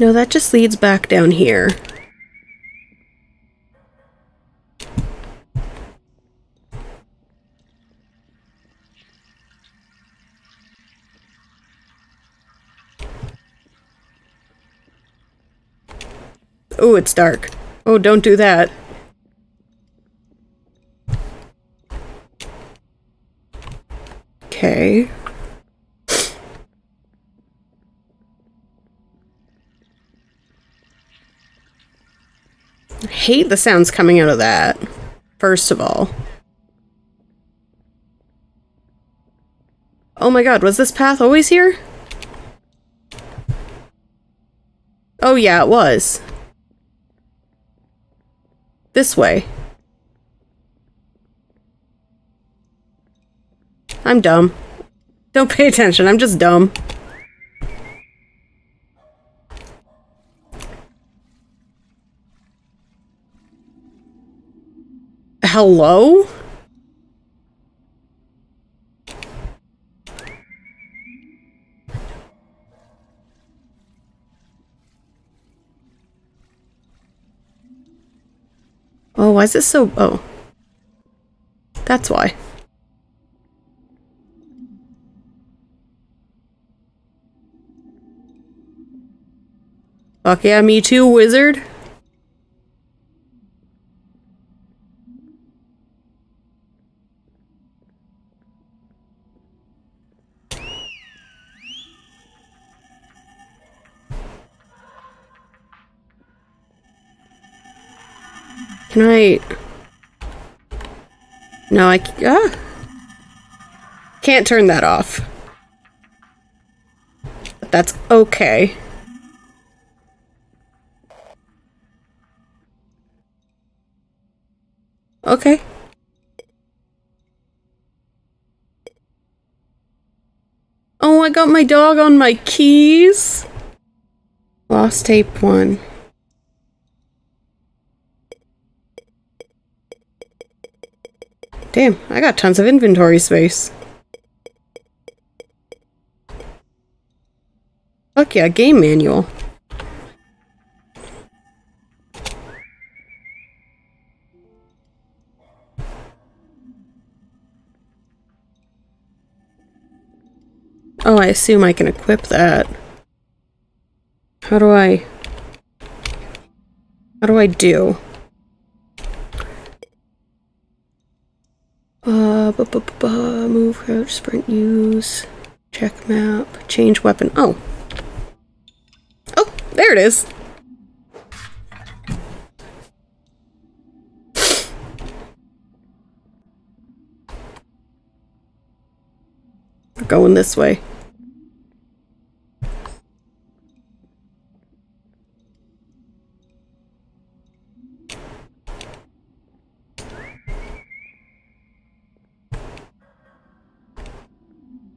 No, that just leads back down here. Oh, it's dark. Oh, don't do that. Okay. I hate the sounds coming out of that, first of all. Oh my god, was this path always here? Oh yeah, it was. This way. I'm dumb. Don't pay attention, I'm just dumb. Hello? Oh, why is it so... oh. That's why. Fuck yeah, me too, wizard. Can I? No, I can't turn that off. But that's okay. Okay. Oh, I got my dog on my keys. Lost tape 1. Damn, I got tons of inventory space. Fuck yeah, game manual. Oh, I assume I can equip that. How do I do? Move, crouch, sprint, use, check map, change weapon. Oh. Oh, there it is. We're going this way.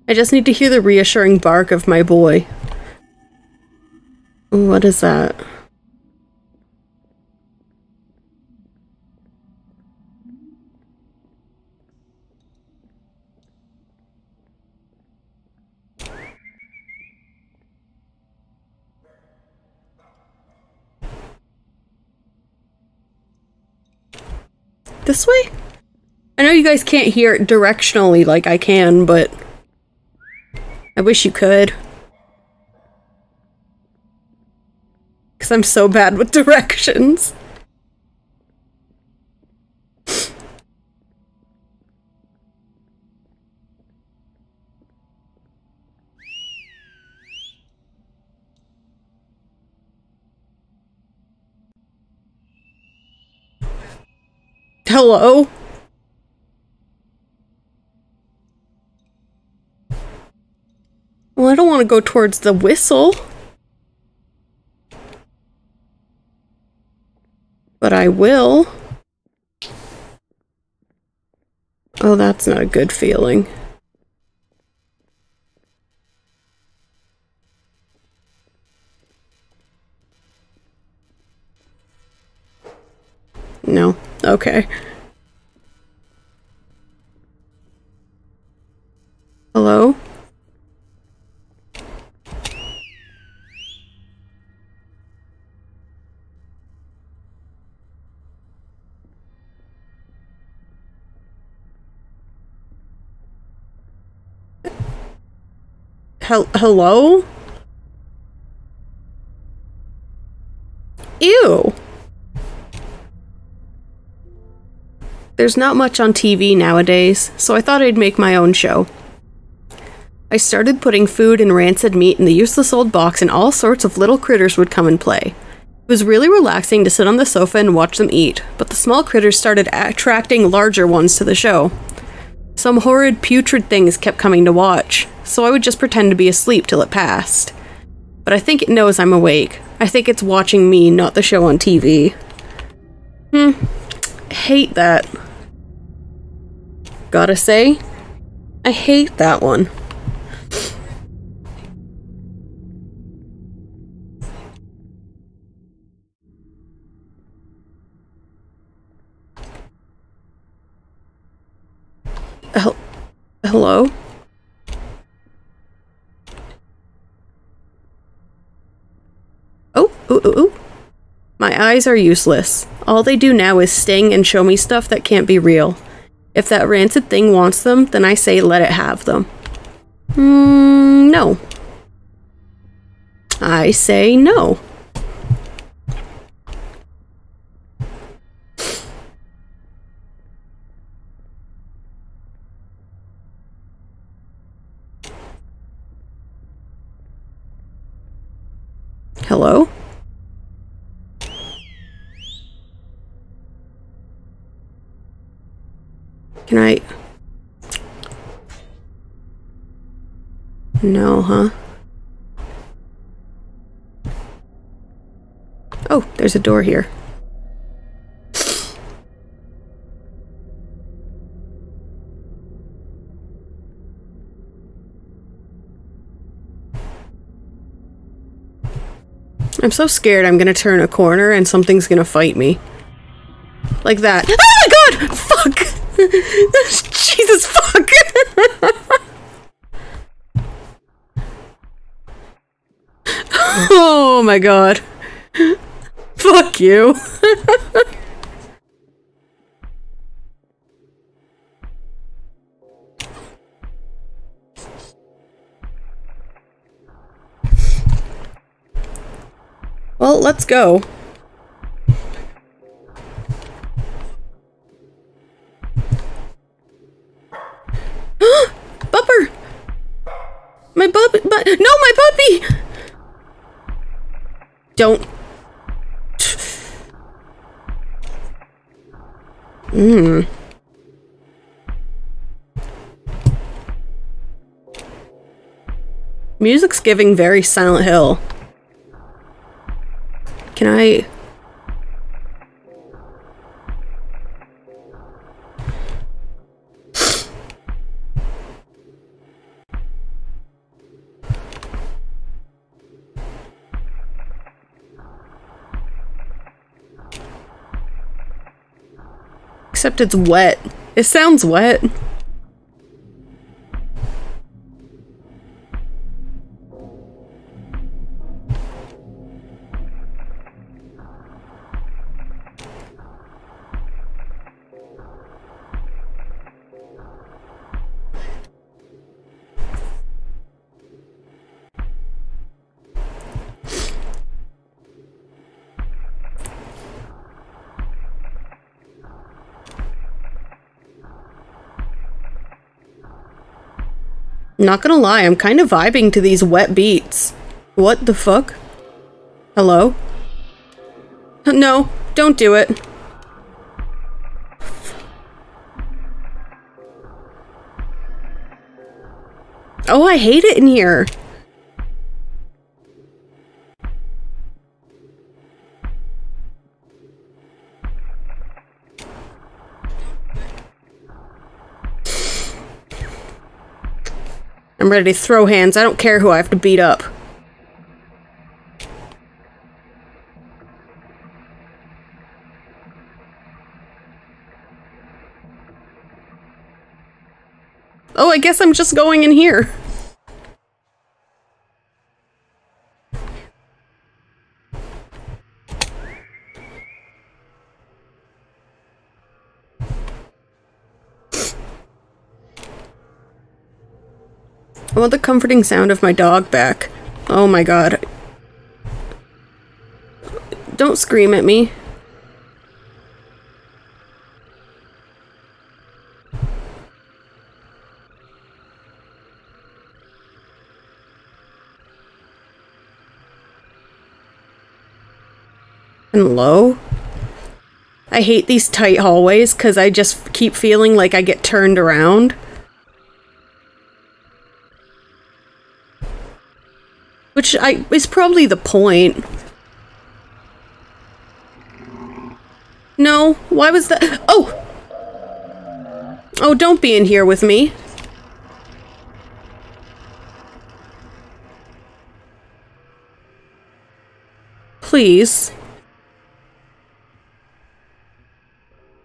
I just need to hear the reassuring bark of my boy. Ooh, what is that? This way? I know you guys can't hear it directionally like I can, but... I wish you could. Because I'm so bad with directions. Hello? Well, I don't want to go towards the whistle. But I will. Oh, that's not a good feeling. No. Okay. Hello? Hello? Ew. There's not much on TV nowadays, so I thought I'd make my own show. I started putting food and rancid meat in the useless old box, and all sorts of little critters would come and play. It was really relaxing to sit on the sofa and watch them eat, but the small critters started attracting larger ones to the show. Some horrid putrid things kept coming to watch, so I would just pretend to be asleep till it passed. But I think it knows I'm awake. I think it's watching me, not the show on TV. Hate that. Gotta say, I hate that one. Hello? Oh, ooh, ooh, ooh. My eyes are useless. All they do now is sting and show me stuff that can't be real. If that rancid thing wants them, then I say let it have them. No. I say no. Hello? Can I? No, huh? Oh, there's a door here. I'm so scared I'm gonna turn a corner and something's gonna fight me. Like that. Oh my god! Fuck! Jesus fuck! Oh my god. Fuck you. Well, let's go. Bupper! My bub- but no, my puppy! Don't. Music's giving very Silent Hill. Can I? Except it's wet. It sounds wet. Not gonna lie, I'm kind of vibing to these wet beats. What the fuck? Hello? No, don't do it. Oh, I hate it in here. I'm ready to throw hands. I don't care who I have to beat up. Oh, I guess I'm just going in here. I want the comforting sound of my dog back. Oh my god. Don't scream at me. And low. I hate these tight hallways because I just keep feeling like I get turned around. Which is probably the point. No, why was that? Oh! Oh, don't be in here with me. Please.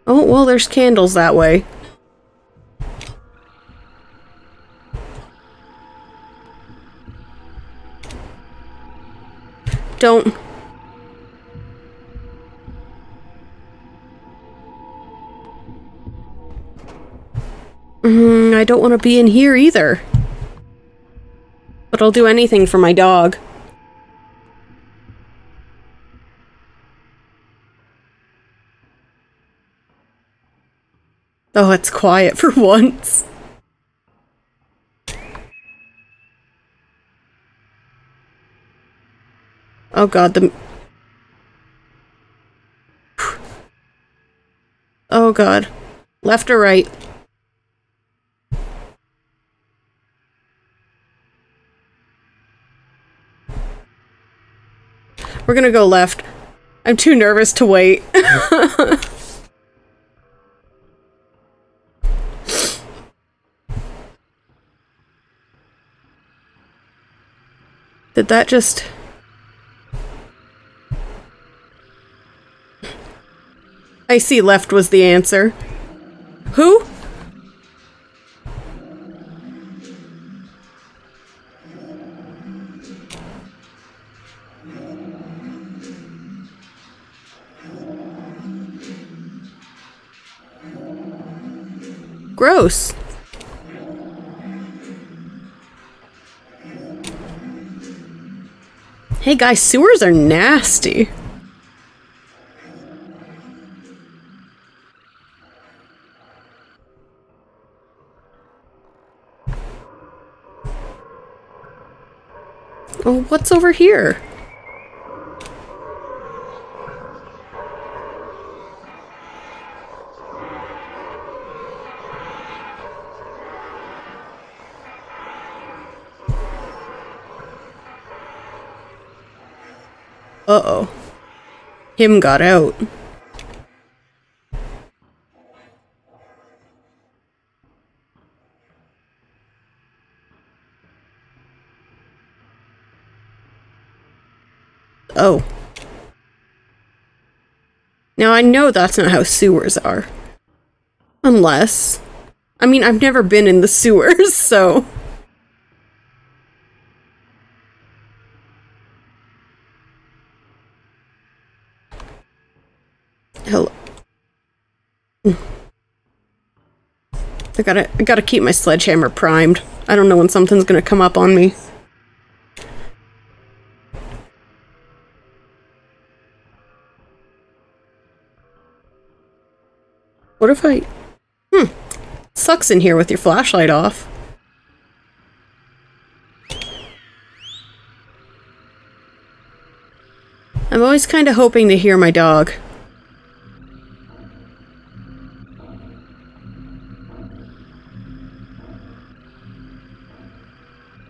Oh, well, there's candles that way. Don't. I don't want to be in here either. But I'll do anything for my dog. Oh, it's quiet for once. Oh god, the... Oh god. Left or right? We're gonna go left. I'm too nervous to wait. Did that just... I see left was the answer. Who? Gross. Hey guys, sewers are nasty. Oh, what's over here? Uh-oh. Him got out. Oh. Now I know that's not how sewers are. Unless... I mean, I've never been in the sewers, so... Hello. I gotta keep my sledgehammer primed. I don't know when something's gonna come up on me. What if I... Sucks in here with your flashlight off. I'm always kind of hoping to hear my dog.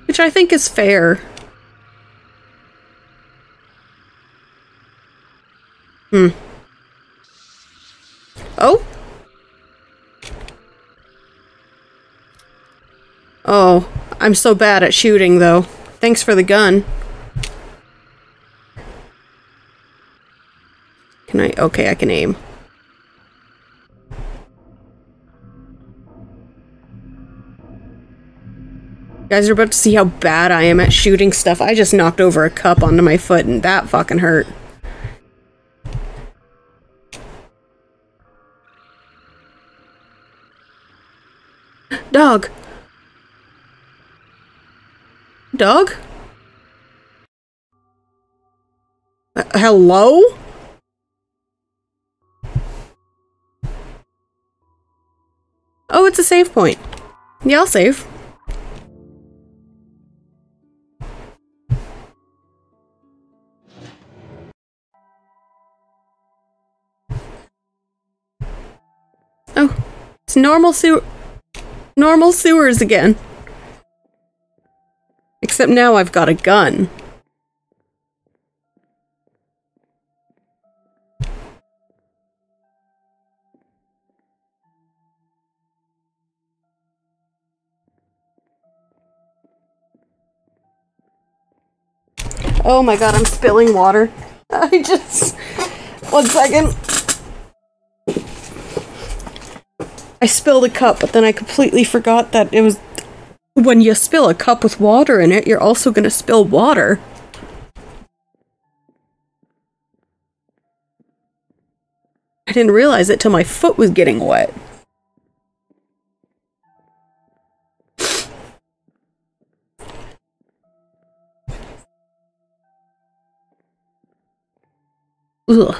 Which I think is fair. Oh? Oh, I'm so bad at shooting, though. Thanks for the gun. Can I? Okay, I can aim. You guys are about to see how bad I am at shooting stuff. I just knocked over a cup onto my foot and that fucking hurt. Dog! dog? Hello? Oh, it's a save point. Yeah, I'll save. Oh, it's normal sewers again. Except now I've got a gun. Oh my god, I'm spilling water. I just... One second. I spilled a cup, but then I completely forgot that it was... When you spill a cup with water in it, you're also gonna spill water. I didn't realize it till my foot was getting wet. Ugh.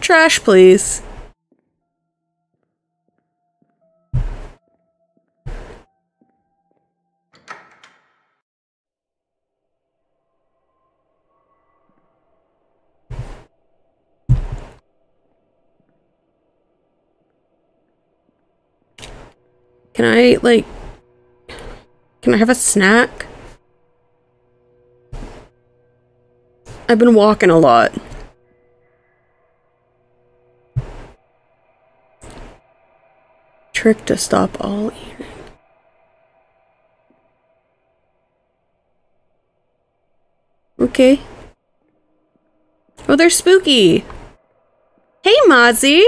Trash, please. Can I, like... Can I have a snack? I've been walking a lot. Trick to stop all eating. Okay. Oh, they're spooky. Hey, Mozzie.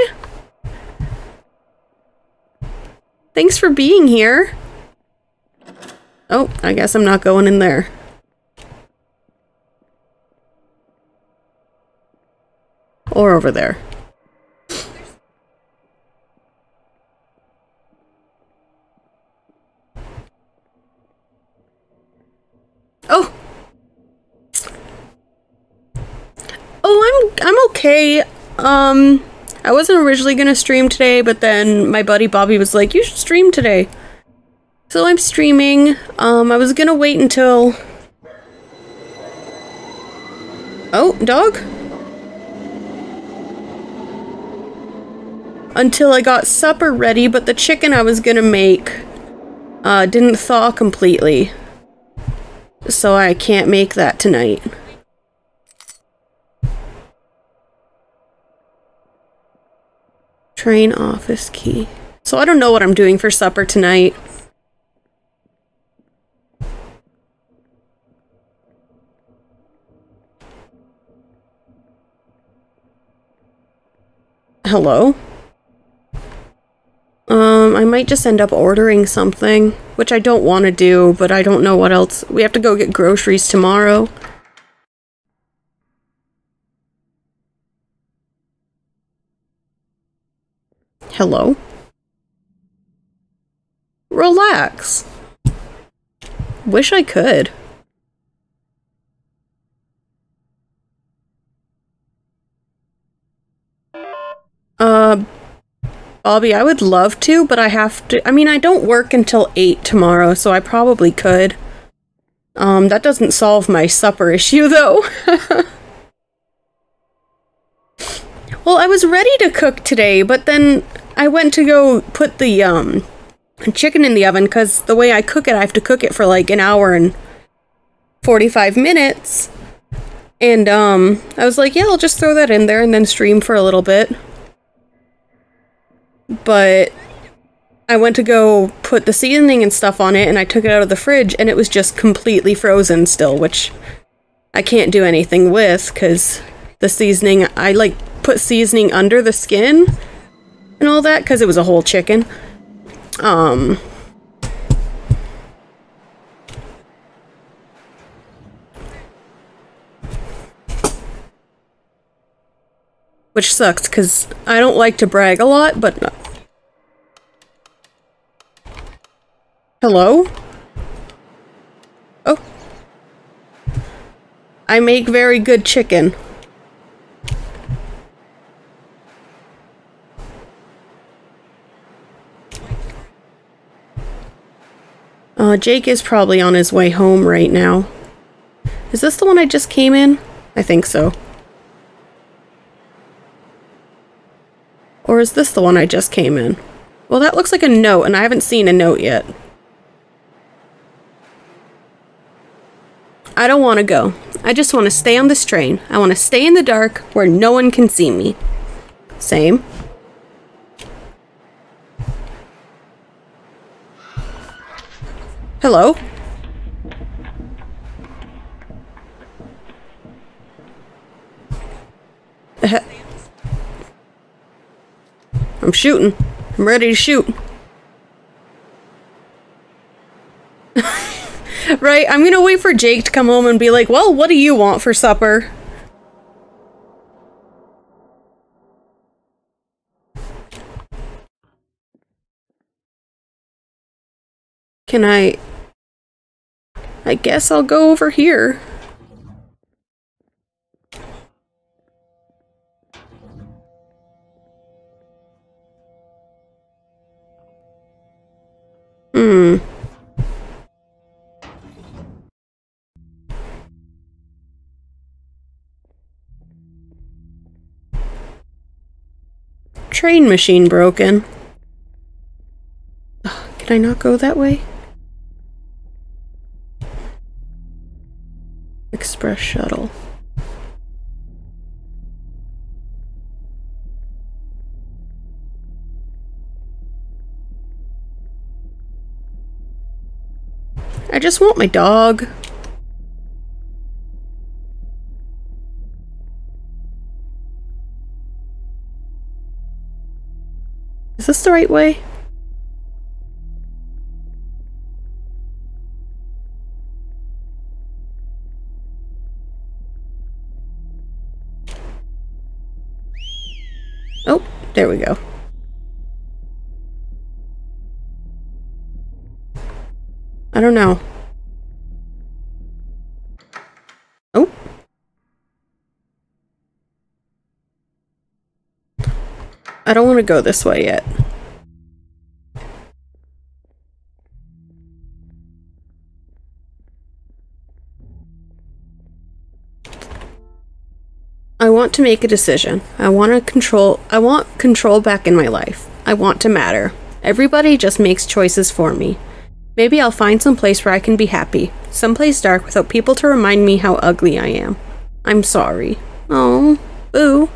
Thanks for being here. Oh, I guess I'm not going in there. Or over there. Oh! Oh, I'm okay. I wasn't originally gonna stream today, but then my buddy Bobby was like, you should stream today. So I'm streaming. I was gonna wait until... Oh, dog? Until I got supper ready, but the chicken I was gonna make didn't thaw completely. So I can't make that tonight. Train office key. So I don't know what I'm doing for supper tonight. Hello? I might just end up ordering something, which I don't want to do, but I don't know what else. We have to go get groceries tomorrow. Hello? Relax. Wish I could. Bobby, I would love to, but I have to... I mean, I don't work until 8 tomorrow, so I probably could. That doesn't solve my supper issue, though. Well, I was ready to cook today, but then I went to go put the, chicken in the oven, because the way I cook it, I have to cook it for, like, an hour and 45 minutes. And, I was like, yeah, I'll just throw that in there and then stream for a little bit. But I went to go put the seasoning and stuff on it, and I took it out of the fridge, and it was just completely frozen still, which I can't do anything with, because the seasoning, I, like, put seasoning under the skin and all that, because it was a whole chicken. Which sucks, because I don't like to brag a lot, but Hello? Oh. I make very good chicken. Jake is probably on his way home right now. Is this the one I just came in? I think so. Or is this the one I just came in? Well, that looks like a note, and I haven't seen a note yet. I don't want to go. I just want to stay on this train. I want to stay in the dark where no one can see me. Same. Hello? I'm shooting. I'm ready to shoot. Right, I'm gonna wait for Jake to come home and be like, well, what do you want for supper? Can I guess I'll go over here. Train machine broken. Ugh, can I not go that way? Express shuttle. I just want my dog. Is this the right way? Oh, there we go. I don't know. Oh. I don't want to go this way yet. I want to make a decision. I want control back in my life. I want to matter. Everybody just makes choices for me. Maybe I'll find some place where I can be happy. Someplace dark without people to remind me how ugly I am. I'm sorry. Oh, boo.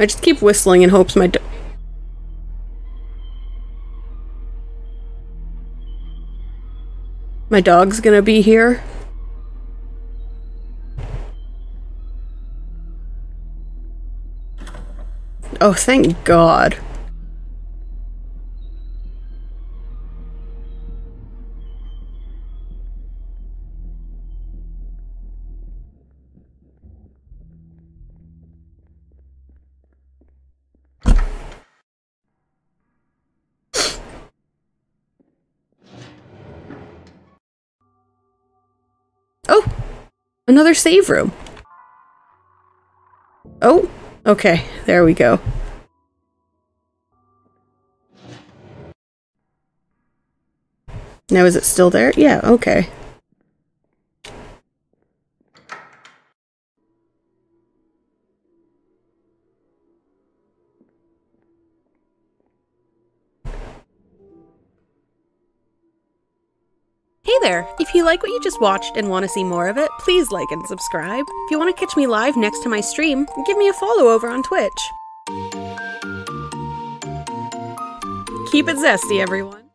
I just keep whistling in hopes my dog. My dog's gonna be here. Oh, thank God. Oh, another save room. Oh. Okay, there we go. Now is it still there? Yeah, okay. Hey there! If you like what you just watched and want to see more of it, please like and subscribe. If you want to catch me live next to my stream, give me a follow over on Twitch. Keep it zesty, everyone.